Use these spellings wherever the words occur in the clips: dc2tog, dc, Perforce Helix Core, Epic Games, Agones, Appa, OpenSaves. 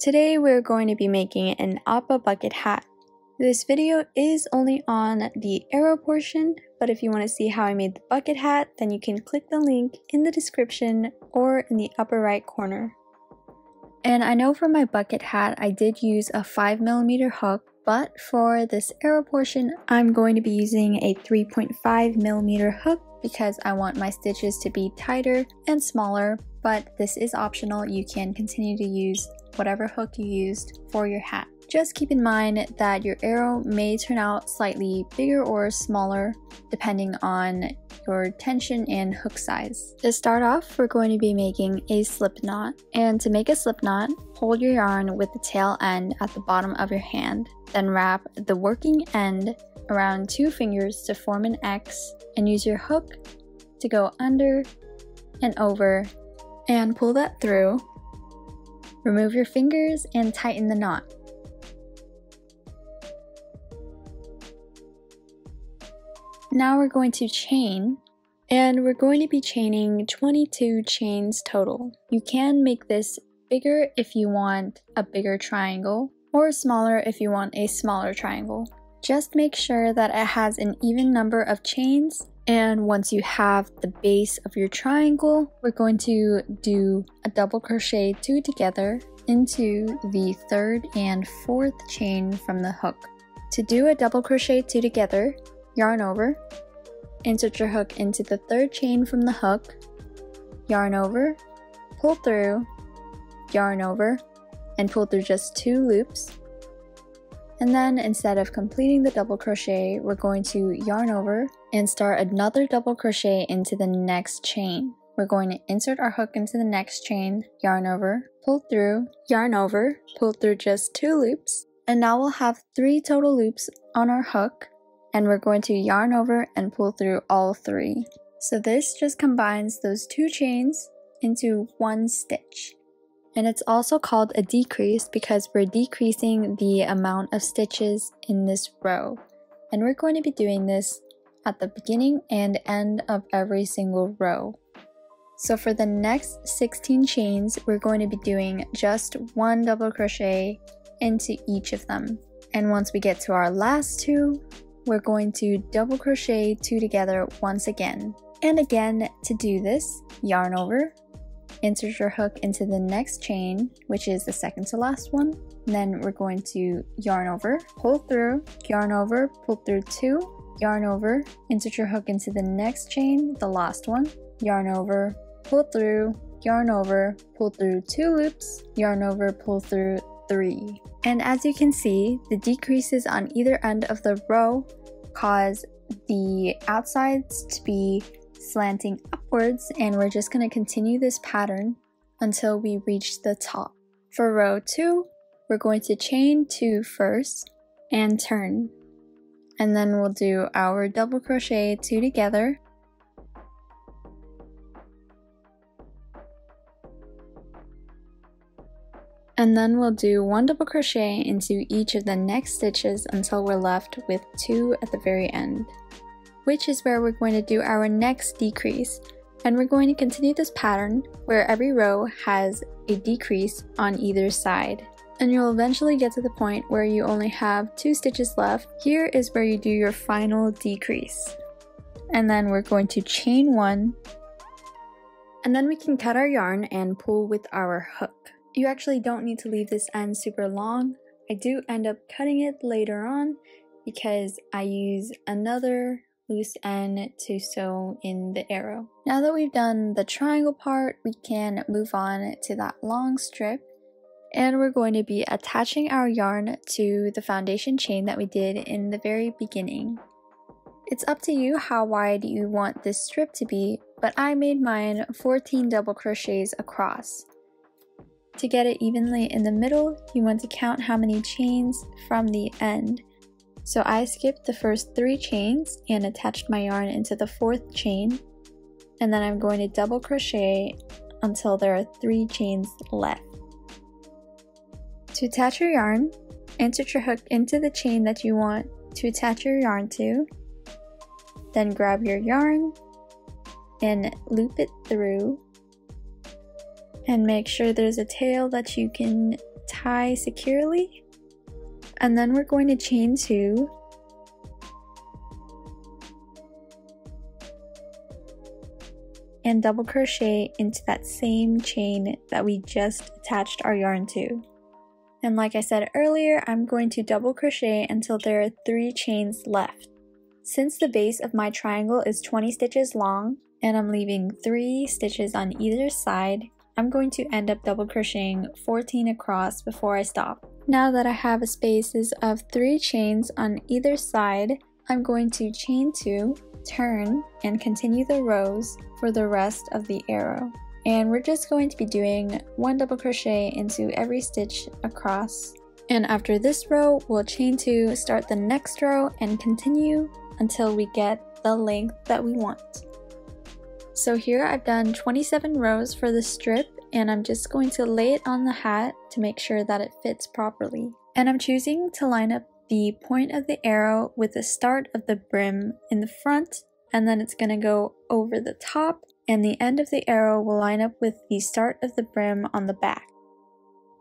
Today we're going to be making an Appa bucket hat. This video is only on the arrow portion, but if you want to see how I made the bucket hat, then you can click the link in the description or in the upper right corner. And I know for my bucket hat, I did use a 5mm hook, but for this arrow portion, I'm going to be using a 3.5mm hook because I want my stitches to be tighter and smaller, but this is optional. You can continue to use whatever hook you used for your hat. Just keep in mind that your arrow may turn out slightly bigger or smaller depending on your tension and hook size. To start off, we're going to be making a slip knot. And to make a slip knot, hold your yarn with the tail end at the bottom of your hand. Then wrap the working end around two fingers to form an X and use your hook to go under and over and pull that through. Remove your fingers and tighten the knot. Now we're going to chain, and we're going to be chaining 22 chains total. You can make this bigger if you want a bigger triangle, or smaller if you want a smaller triangle. Just make sure that it has an even number of chains, and once you have the base of your triangle, we're going to do a double crochet two together into the third and fourth chain from the hook. To do a double crochet two together, yarn over, insert your hook into the third chain from the hook, yarn over, pull through, yarn over, and pull through just two loops. And then instead of completing the double crochet, we're going to yarn over and start another double crochet into the next chain. We're going to insert our hook into the next chain, yarn over, pull through, yarn over, pull through just two loops, and now we'll have three total loops on our hook. And we're going to yarn over and pull through all three. So this just combines those two chains into one stitch. And it's also called a decrease because we're decreasing the amount of stitches in this row. And we're going to be doing this at the beginning and end of every single row. So for the next 16 chains, we're going to be doing just one double crochet into each of them. And once we get to our last two, we're going to double crochet two together once again. And again, to do this, yarn over, insert your hook into the next chain, which is the second to last one. And then we're going to yarn over, pull through, yarn over, pull through two, yarn over, insert your hook into the next chain, the last one, yarn over, pull through, yarn over, pull through two loops, yarn over, pull through three. And as you can see, the decreases on either end of the row cause the outsides to be slanting upwards, and we're just going to continue this pattern until we reach the top. For row 2, we're going to chain 2 first and turn, and then we'll do our double crochet 2 together. And then we'll do one double crochet into each of the next stitches until we're left with two at the very end, which is where we're going to do our next decrease. And we're going to continue this pattern where every row has a decrease on either side. And you'll eventually get to the point where you only have two stitches left. Here is where you do your final decrease. And then we're going to chain one. And then we can cut our yarn and pull with our hook. You actually don't need to leave this end super long. I do end up cutting it later on because I use another loose end to sew in the arrow. Now that we've done the triangle part, we can move on to that long strip. And we're going to be attaching our yarn to the foundation chain that we did in the very beginning. It's up to you how wide you want this strip to be, but I made mine 14 double crochets across. To get it evenly in the middle, you want to count how many chains from the end. So I skipped the first 3 chains and attached my yarn into the 4th chain. And then I'm going to double crochet until there are 3 chains left. To attach your yarn, insert your hook into the chain that you want to attach your yarn to. Then grab your yarn and loop it through. And make sure there's a tail that you can tie securely, and then we're going to chain two. And double crochet into that same chain that we just attached our yarn to. And like I said earlier, I'm going to double crochet until there are 3 chains left. Since the base of my triangle is 20 stitches long, and I'm leaving 3 stitches on either side, I'm going to end up double crocheting 14 across before I stop. Now that I have spaces of 3 chains on either side, I'm going to chain 2, turn, and continue the rows for the rest of the arrow. And we're just going to be doing 1 double crochet into every stitch across. And after this row, we'll chain 2, start the next row, and continue until we get the length that we want. So here I've done 27 rows for the strip, and I'm just going to lay it on the hat to make sure that it fits properly. And I'm choosing to line up the point of the arrow with the start of the brim in the front, and then it's going to go over the top, and the end of the arrow will line up with the start of the brim on the back.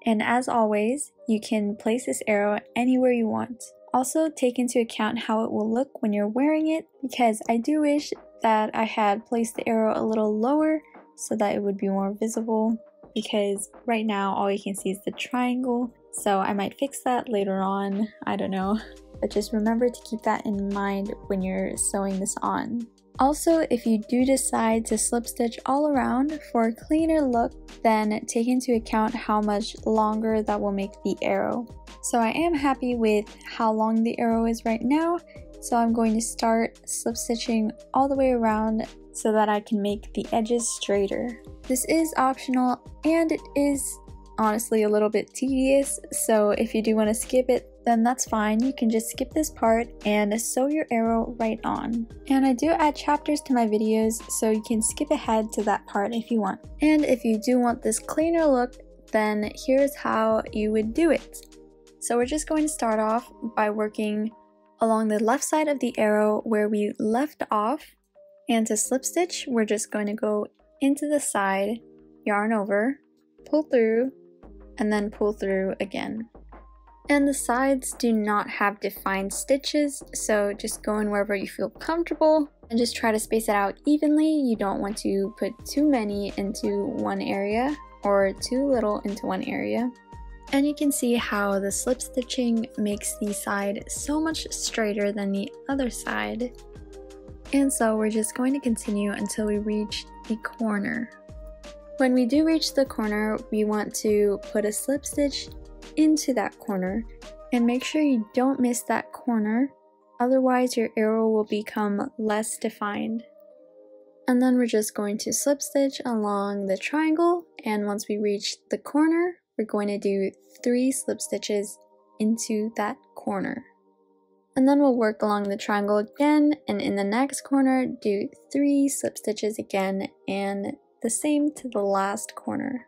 And as always, you can place this arrow anywhere you want. Also take into account how it will look when you're wearing it, because I do wish that I had placed the arrow a little lower so that it would be more visible, because right now all you can see is the triangle. So I might fix that later on, I don't know. But just remember to keep that in mind when you're sewing this on. Also, if you do decide to slip stitch all around for a cleaner look, then take into account how much longer that will make the arrow. So I am happy with how long the arrow is right now, so I'm going to start slip stitching all the way around so that I can make the edges straighter. This is optional, and it is honestly a little bit tedious, so if you do want to skip it, then that's fine. You can just skip this part and sew your arrow right on. And I do add chapters to my videos, so you can skip ahead to that part if you want. And if you do want this cleaner look, then here's how you would do it. So we're just going to start off by working along the left side of the arrow where we left off, and to slip stitch, we're just going to go into the side, yarn over, pull through, and then pull through again. And the sides do not have defined stitches, so just go in wherever you feel comfortable and just try to space it out evenly. You don't want to put too many into one area or too little into one area. And you can see how the slip stitching makes the side so much straighter than the other side. And so we're just going to continue until we reach the corner. When we do reach the corner, we want to put a slip stitch into that corner, and make sure you don't miss that corner, otherwise your arrow will become less defined. And then we're just going to slip stitch along the triangle, and once we reach the corner, we're going to do 3 slip stitches into that corner. And then we'll work along the triangle again, and in the next corner do 3 slip stitches again, and the same to the last corner.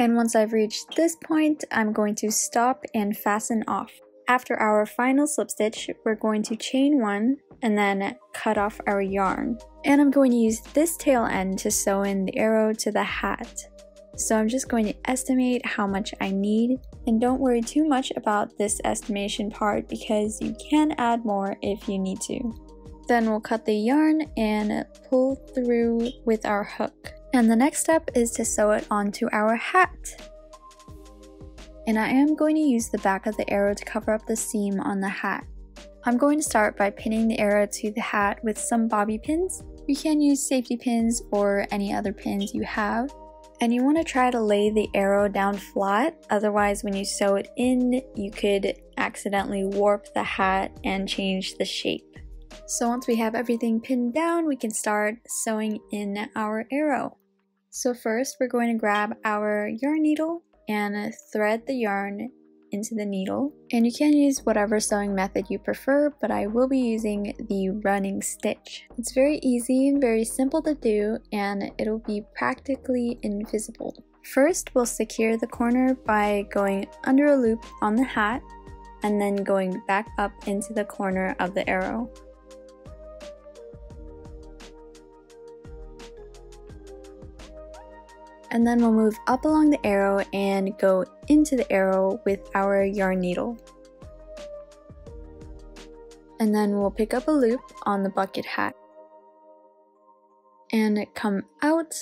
And once I've reached this point, I'm going to stop and fasten off. After our final slip stitch, we're going to chain 1 and then cut off our yarn. And I'm going to use this tail end to sew in the arrow to the hat. So I'm just going to estimate how much I need, and don't worry too much about this estimation part because you can add more if you need to. Then we'll cut the yarn and pull through with our hook. And the next step is to sew it onto our hat. And I am going to use the back of the arrow to cover up the seam on the hat. I'm going to start by pinning the arrow to the hat with some bobby pins. You can use safety pins or any other pins you have. And you want to try to lay the arrow down flat, otherwise when you sew it in, you could accidentally warp the hat and change the shape. So once we have everything pinned down, we can start sewing in our arrow. So first, we're going to grab our yarn needle and thread the yarn into the needle. And you can use whatever sewing method you prefer, but I will be using the running stitch. It's very easy and very simple to do, and it'll be practically invisible. First, we'll secure the corner by going under a loop on the hat and then going back up into the corner of the arrow. and then we'll move up along the arrow and go into the arrow with our yarn needle. And then we'll pick up a loop on the bucket hat and come out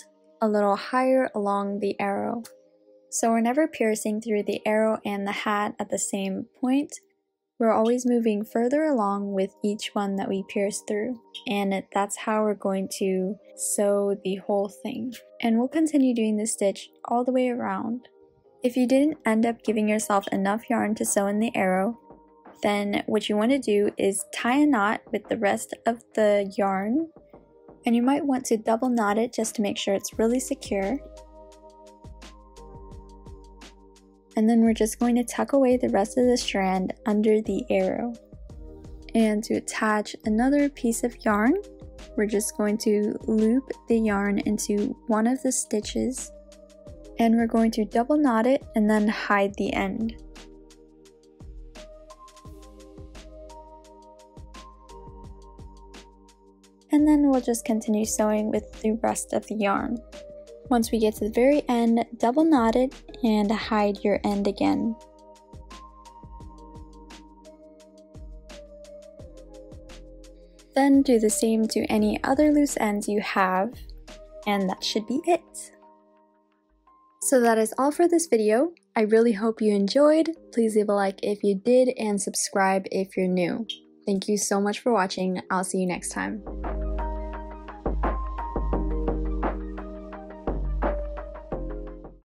a little higher along the arrow. So we're never piercing through the arrow and the hat at the same point. We're always moving further along with each one that we pierce through, and that's how we're going to sew the whole thing. And we'll continue doing this stitch all the way around. If you didn't end up giving yourself enough yarn to sew in the arrow, then what you want to do is tie a knot with the rest of the yarn, and you might want to double knot it just to make sure it's really secure. And then we're just going to tuck away the rest of the strand under the arrow. And to attach another piece of yarn, we're just going to loop the yarn into one of the stitches, and we're going to double knot it and then hide the end. And then we'll just continue sewing with the rest of the yarn. Once we get to the very end, double knot it and hide your end again. Then do the same to any other loose ends you have, and that should be it. So that is all for this video. I really hope you enjoyed. Please leave a like if you did and subscribe if you're new. Thank you so much for watching. I'll see you next time.